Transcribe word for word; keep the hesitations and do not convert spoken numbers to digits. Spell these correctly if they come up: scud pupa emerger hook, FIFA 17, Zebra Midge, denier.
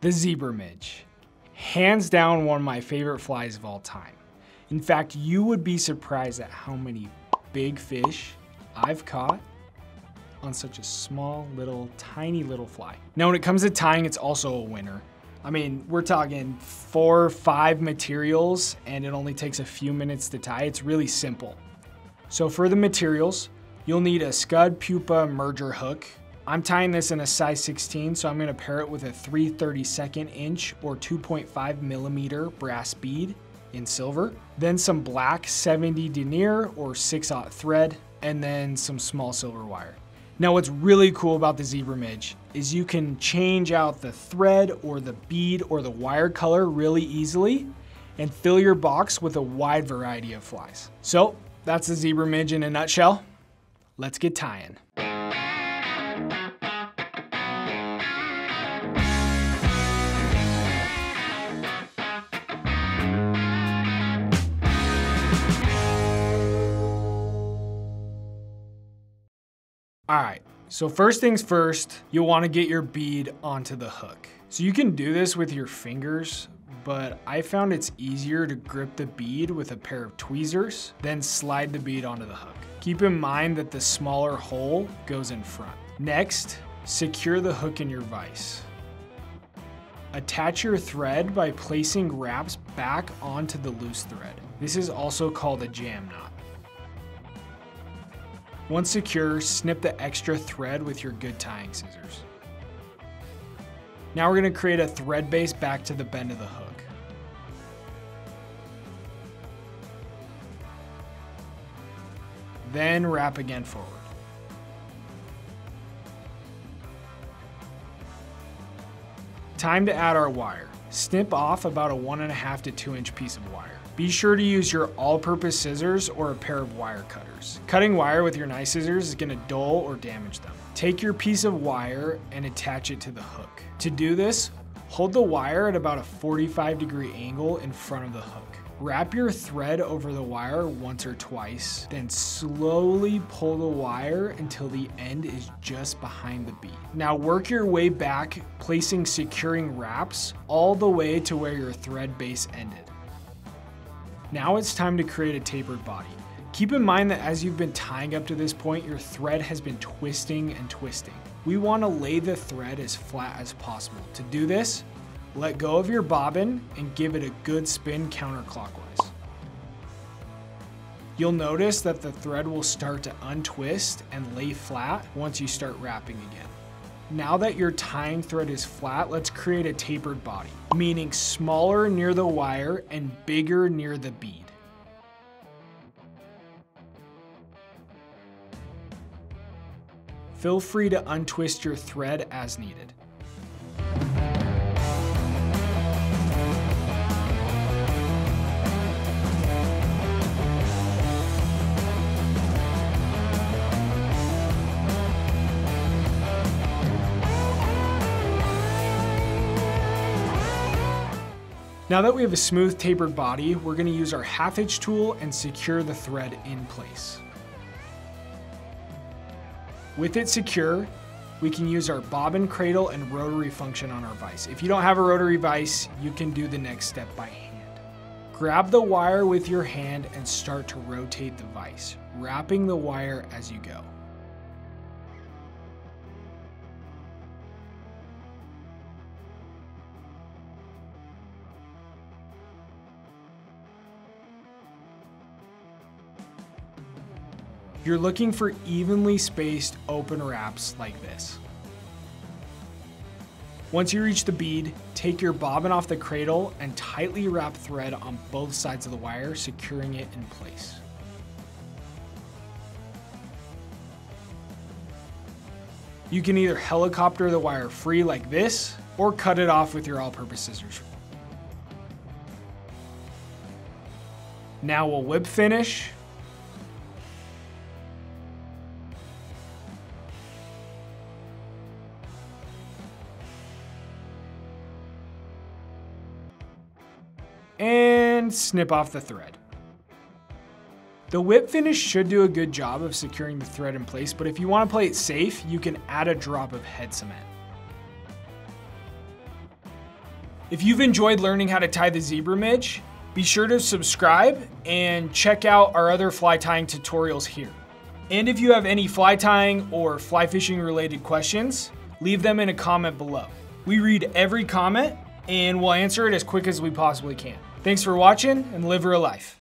The zebra midge. Hands down, one of my favorite flies of all time. In fact, you would be surprised at how many big fish I've caught on such a small, little, tiny little fly. Now, when it comes to tying, it's also a winner. I mean, we're talking four or five materials, and it only takes a few minutes to tie. It's really simple. So for the materials, you'll need a scud pupa emerger hook. I'm tying this in a size sixteen, so I'm gonna pair it with a three thirty-second inch or two point five millimeter brass bead in silver, then some black seventy denier or six aught thread, and then some small silver wire. Now, what's really cool about the zebra midge is you can change out the thread or the bead or the wire color really easily and fill your box with a wide variety of flies. So that's the zebra midge in a nutshell. Let's get tying. All right, so first things first, you'll wanna get your bead onto the hook. So you can do this with your fingers, but I found it's easier to grip the bead with a pair of tweezers, then slide the bead onto the hook. Keep in mind that the smaller hole goes in front. Next, secure the hook in your vise. Attach your thread by placing wraps back onto the loose thread. This is also called a jam knot. Once secure, snip the extra thread with your good tying scissors. Now we're gonna create a thread base back to the bend of the hook. Then wrap again forward. Time to add our wire. Snip off about a one and a half to two inch piece of wire. Be sure to use your all-purpose scissors or a pair of wire cutters. Cutting wire with your knife scissors is gonna dull or damage them. Take your piece of wire and attach it to the hook. To do this, hold the wire at about a forty-five degree angle in front of the hook. Wrap your thread over the wire once or twice, then slowly pull the wire until the end is just behind the bead. Now work your way back, placing securing wraps all the way to where your thread base ended. Now it's time to create a tapered body. Keep in mind that as you've been tying up to this point, your thread has been twisting and twisting. We want to lay the thread as flat as possible. To do this, let go of your bobbin and give it a good spin counterclockwise. You'll notice that the thread will start to untwist and lay flat once you start wrapping again. Now that your tying thread is flat, let's create a tapered body, meaning smaller near the wire and bigger near the bead. Feel free to untwist your thread as needed. Now that we have a smooth tapered body, we're gonna use our half hitch tool and secure the thread in place. With it secure, we can use our bobbin cradle and rotary function on our vise. If you don't have a rotary vise, you can do the next step by hand. Grab the wire with your hand and start to rotate the vise, wrapping the wire as you go. You're looking for evenly spaced open wraps like this. Once you reach the bead, take your bobbin off the cradle and tightly wrap thread on both sides of the wire, securing it in place. You can either helicopter the wire free like this or cut it off with your all-purpose scissors. Now we'll whip finish. And snip off the thread. The whip finish should do a good job of securing the thread in place, but if you want to play it safe, you can add a drop of head cement. If you've enjoyed learning how to tie the zebra midge, be sure to subscribe and check out our other fly tying tutorials here. And if you have any fly tying or fly fishing related questions, leave them in a comment below. We read every comment and we'll answer it as quick as we possibly can. Thanks for watching and live your life.